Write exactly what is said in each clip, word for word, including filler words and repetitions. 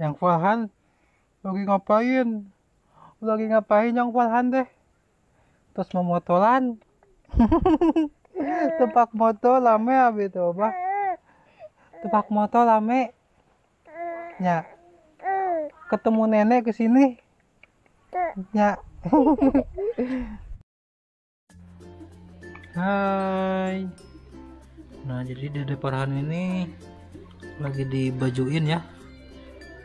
Yang Farhan lagi ngapain? Lagi ngapain Yang Farhan deh? Terus memotolan. Tepak motor lame abis itu apa? Tepak motor lame. Nya. Ketemu nenek ke sini. Nya. Hai. Nah, jadi Dede Farhan ini lagi dibajuin ya.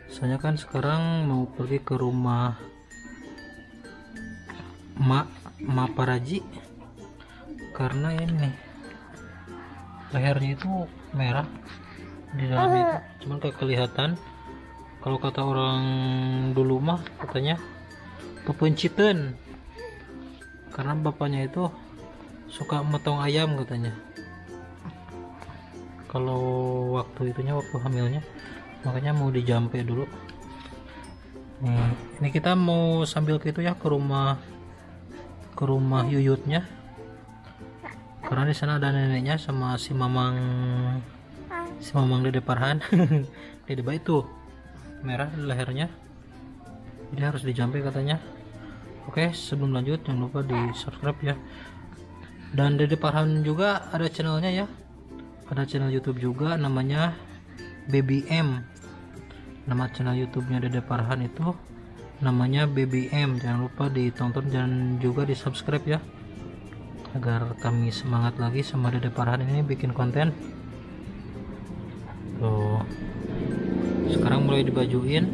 Soalnya kan sekarang mau pergi ke rumah Mak Mak Paraji karena ini lehernya itu merah di dalam itu, cuman gak kelihatan. Kalau kata orang dulu mah katanya peupeunCiteun karena bapaknya itu suka motong ayam katanya. Kalau waktu itunya waktu hamilnya, makanya mau dijampe dulu. Nih, ini kita mau sambil gitu ya ke rumah ke rumah yuyutnya. Karena di sana ada neneknya sama si mamang si mamang Dede Farhan. Dede bayi tuh merah lehernya. Jadi harus dijampe katanya. Oke, sebelum lanjut jangan lupa di-subscribe ya. Dan Dede Farhan juga ada channelnya ya. Ada channel YouTube juga namanya B B M. Nama channel YouTube-nya Dede Farhan itu namanya B B M. Jangan lupa ditonton dan juga di-subscribe ya. Agar kami semangat lagi sama Dede Farhan ini bikin konten. Tuh. Sekarang mulai dibajuin.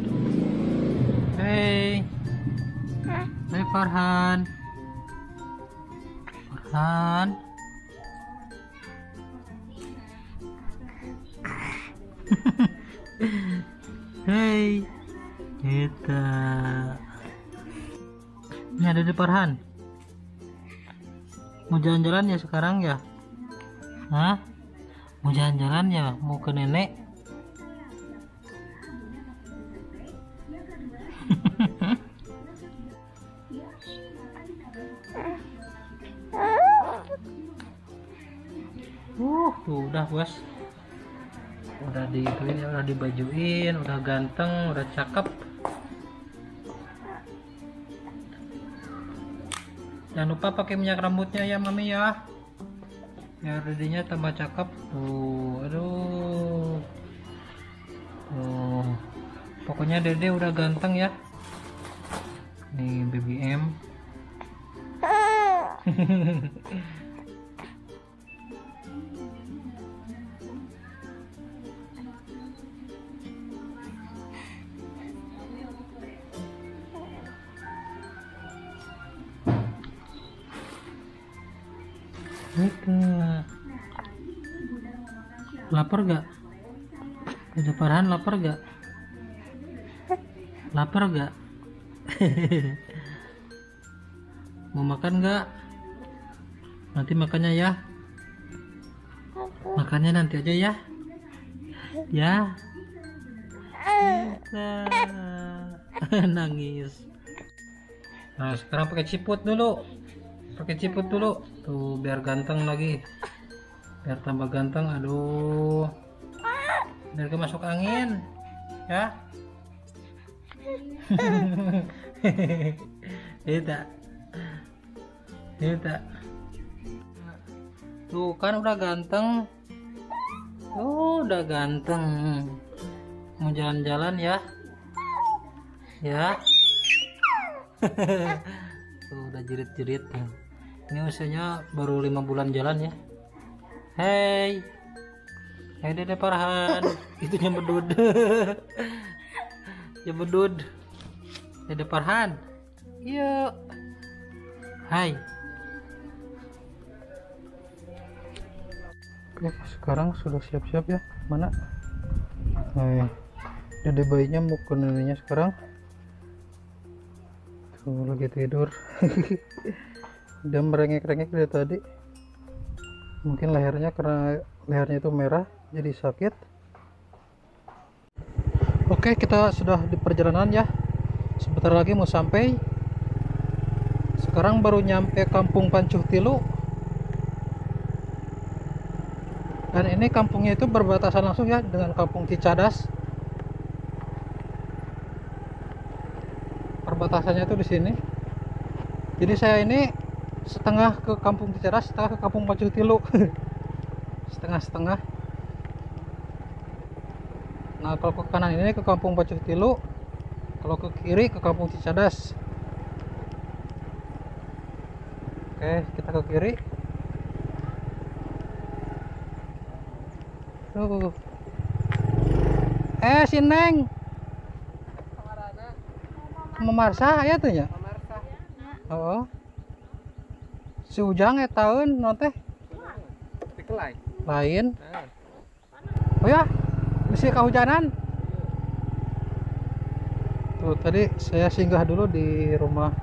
Hey. Hey Farhan. Farhan. Hei, kita ini ada Dede Farhan mau jalan-jalan ya sekarang ya. Hah? Mau jalan-jalan ya, mau ke nenek. uh tuh, udah bos, udah diituin ya, udah dibajuin, udah ganteng, udah cakep. Jangan lupa pakai minyak rambutnya ya mami ya, biar dedenya tambah cakep. Tuh, aduh, tuh, pokoknya dede udah ganteng ya. Nih B B M. Oke. Lapar gak? Dede Farhan lapar gak? Lapar gak? Mau makan gak? Nanti makannya ya. Makannya nanti aja ya. Ya. Nangis. Nah, sekarang pakai ciput dulu. Pakai ciput dulu tuh biar ganteng lagi, biar tambah ganteng. Aduh, biar ke masuk angin ya. Tidak, tidak tuh kan udah ganteng, tuh udah ganteng. Mau jalan-jalan ya ya. Tuh udah jerit-jerit. Ini usianya baru lima bulan jalan ya. Hei, hei Dede Farhan, itu nyembedud, nyembedud, Dede Farhan, yuk, hai. Oke, sekarang sudah siap-siap ya, mana? Nah, dede bayinya mau ke neneknya sekarang. Tuh lagi tidur. Dia merengek-rengek dari tadi. Mungkin lehernya, karena lehernya itu merah jadi sakit. Oke, kita sudah di perjalanan ya. Sebentar lagi mau sampai. Sekarang baru nyampe Kampung Pancuh Tilu. Dan ini kampungnya itu berbatasan langsung ya dengan Kampung Cicadas. perbatasannya itu di sini. Jadi saya ini setengah ke Kampung Cicadas, setengah ke Kampung Pancuh Tilu. Setengah-setengah. Nah, kalau ke kanan ini ke Kampung Pancuh Tilu, kalau ke kiri ke Kampung Cicadas. Oke, kita ke kiri. Tuh. Eh, si Neng. Memarsah ya tuh ya. Oh. Si Ujang ya tahun non teh lain. Oh ya, masih kehujanan. Tuh tadi saya singgah dulu di rumah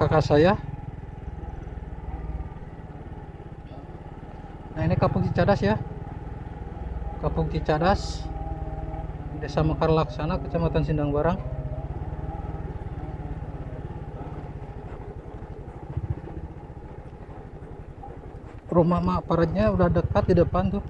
kakak saya. Nah, ini Kampung Cicadas ya. Kampung Cicadas, Desa Mekarlaksana, Kecamatan Sindangbarang. Rumah Mak Paraji udah dekat di depan tuh.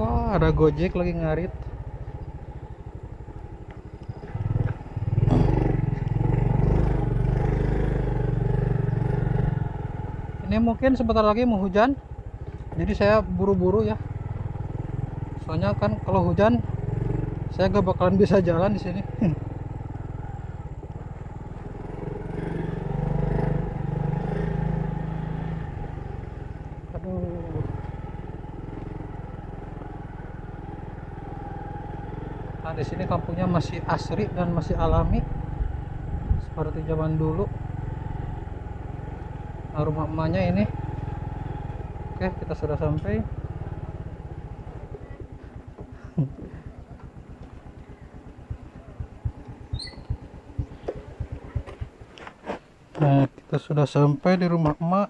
Wah, ada Gojek lagi ngarit. Ini mungkin sebentar lagi mau hujan, jadi saya buru-buru ya. Soalnya kan kalau hujan saya gak bakalan bisa jalan di sini. Aduh. Nah, di sini kampungnya masih asri dan masih alami seperti zaman dulu. Nah, rumah emaknya ini. Oke, kita sudah sampai. Nah, kita sudah sampai di rumah emak.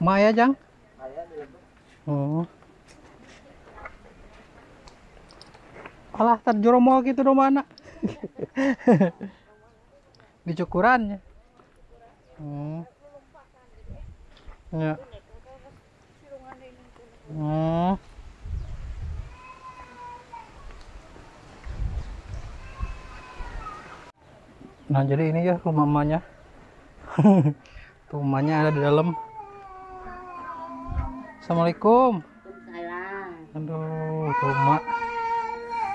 Emak ya, Jang? Oh. Alah, terjeromol gitu dong anak. Di cukurannya. Hmm. Ya. Hmm. Nah, jadi ini ya rumah mamanya. Rumahnya ada di dalam. Assalamualaikum. Waalaikumsalam. Aduh, rumah.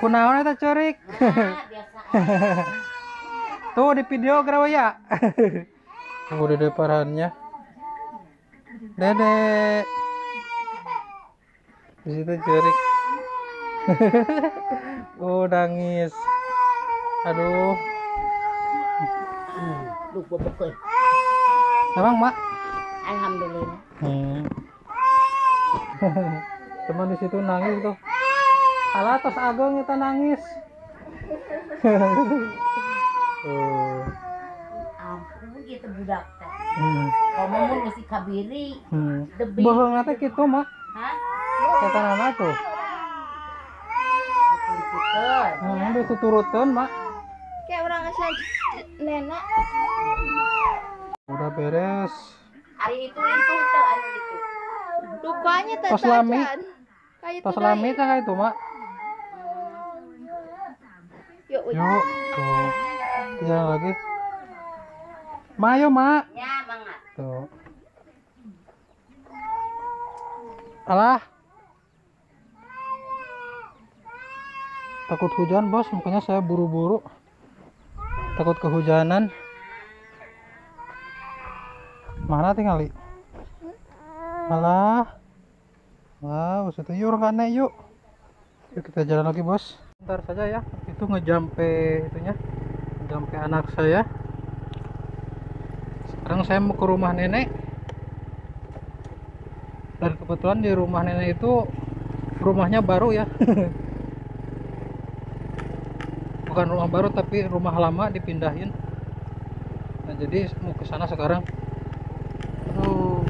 Kunaon eta curik? Tuh di video grawa ya. Tunggu Dede Farhannya. Dede. Di situ jerik. Oh, nangis. Aduh. Duh, bebek. Emang, Mak? Alhamdulillah. Hmm. Teman di situ nangis tuh. Alah, tos agung kita nangis. Oh. Itu budak teh. Hmm. Kamu mau ngasih kabiri. Hmm. Bohong nate kitu mah. Hah? Ketanana tuh. Kuturuteun. Hmm, udah kuturuteun, Mak. Kayak orang asal nena. Udah beres. Hari itu itu teh anu itu. Dukanya teh tajan. Kayak tos lami teh kayak itu, Mak. Yuk. Yuk. Ya lagi. Mayo, Mak. Ya, Mangga. Tuh. Alah. Takut hujan, Bos. Makanya saya buru-buru. Takut kehujanan. Mana tinggali? Alah. Wah, wow, itu yur kan, yuk. Yuk kita jalan lagi, Bos. Bentar saja ya. Itu ngejampe itunya. Ngejampe anak saya. Sekarang saya mau ke rumah nenek, dan kebetulan di rumah nenek itu rumahnya baru ya. Bukan rumah baru tapi rumah lama dipindahin. Nah, jadi mau ke sana sekarang. Aduh.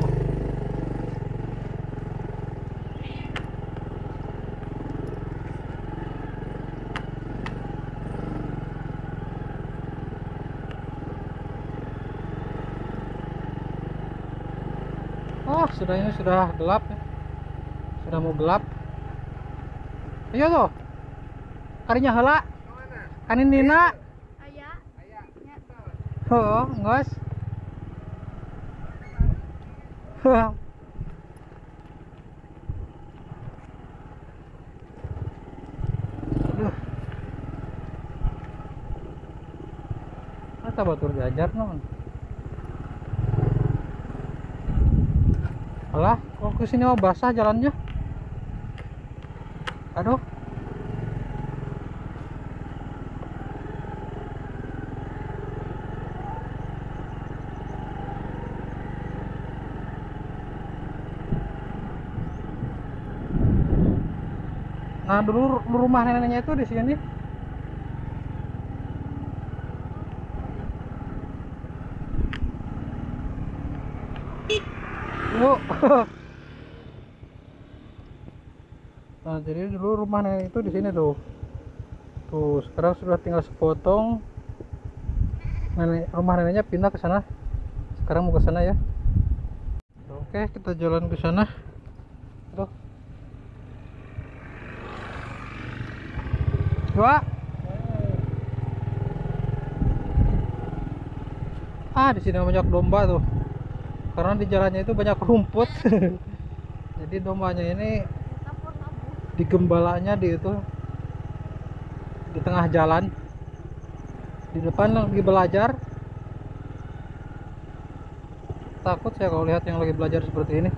Wah, sudahnya sudah gelap ya. Sudah mau gelap. Iya tuh. Karinya heula. Kanin dina. Aya. Heuh, geus. Heuh. Kita batur diajar non. Alah, kalau ke sini mau basah jalannya. Aduh. Nah, dulu rumah neneknya itu di sini. Nah, jadi dulu rumah nenek itu di sini tuh. Tuh, sekarang sudah tinggal sepotong. Nenek, rumah neneknya pindah ke sana. Sekarang mau ke sana ya. Oke, kita jalan ke sana. Tuh. Dua. Ah, di sini banyak domba tuh. Karena di jalannya itu banyak rumput. Jadi dombanya ini di gembalanya di itu di tengah jalan, di depan lagi belajar. Takut saya kalau lihat yang lagi belajar seperti ini.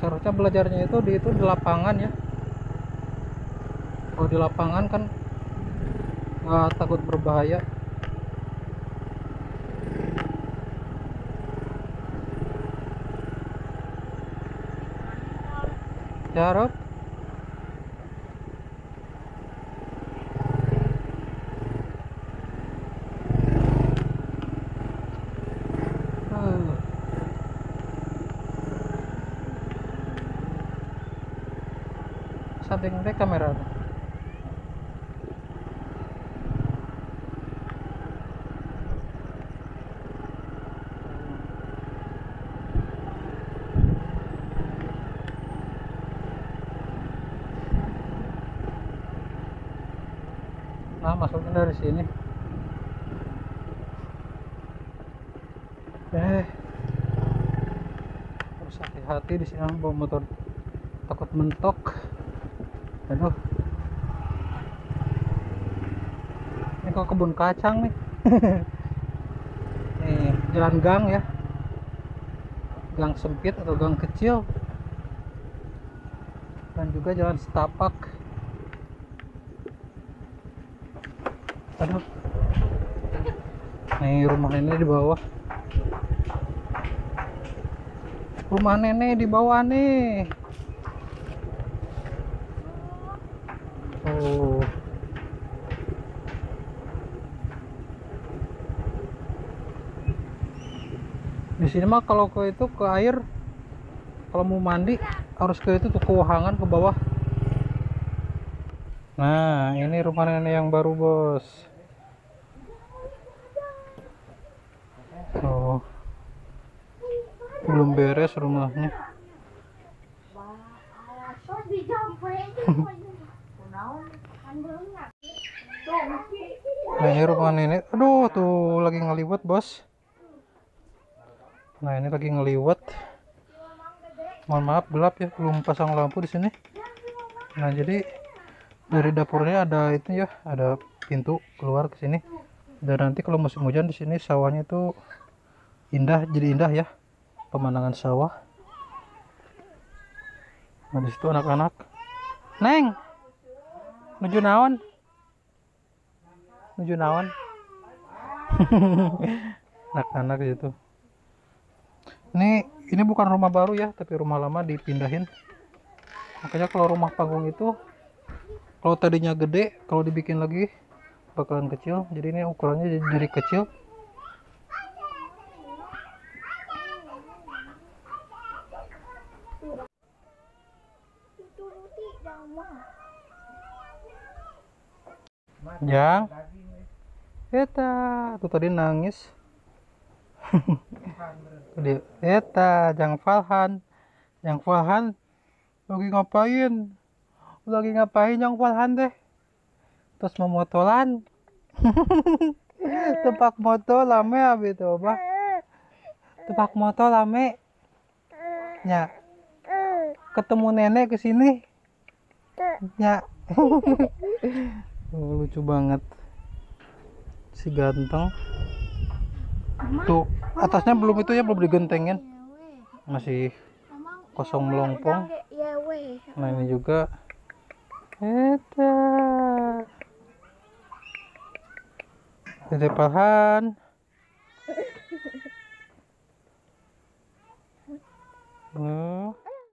Seharusnya belajarnya itu di itu di lapangan ya. Kalau di lapangan kan nggak takut berbahaya. Jarok. Samping deh kamera. Nah, masuknya dari sini. Eh, harus hati-hati di sini bawa motor, takut mentok. Aduh, ini kok kebun kacang nih. Nih jalan gang ya, gang sempit atau gang kecil, dan juga jalan setapak. Aduh. Nih rumah nenek di bawah. Rumah nenek di bawah nih. Oh. Di sini mah kalau ke itu ke air, kalau mau mandi harus ke itu tuh ke wahangan ke bawah. Nah, ini rumah nenek yang baru, Bos. Oh, belum beres rumahnya. Nah, ini rumah nenek. Aduh, tuh lagi ngeliwat, Bos. Nah, ini lagi ngeliwat. Mohon maaf gelap ya, belum pasang lampu di sini. Nah, jadi dari dapurnya ada itu ya, ada pintu keluar ke sini. Dan nanti kalau musim hujan di sini sawahnya itu indah, jadi indah ya pemandangan sawah. Nah, di situ anak-anak. Neng, menuju naon? Menuju naon? Anak-anak di situ. Ini ini bukan rumah baru ya, tapi rumah lama dipindahin. Makanya kalau rumah panggung itu kalau tadinya gede, kalau dibikin lagi bakalan kecil. Jadi ini ukurannya jadi, jadi kecil. Jang, Eta, tuh tadi nangis. Tadi, eta, Jang Farhan, Jang Farhan, lagi ngapain? Lagi ngapain Jang Farhan deh? Terus memotolan, tepak motor lame abis itu, bah. Tepak motor lame, ya. Ketemu nenek kesini, ya. Oh, lucu banget si ganteng tuh. Atasnya belum itu ya, belum digentengin, masih kosong melompong. Nah ini juga eta Dede Farhan. hmm.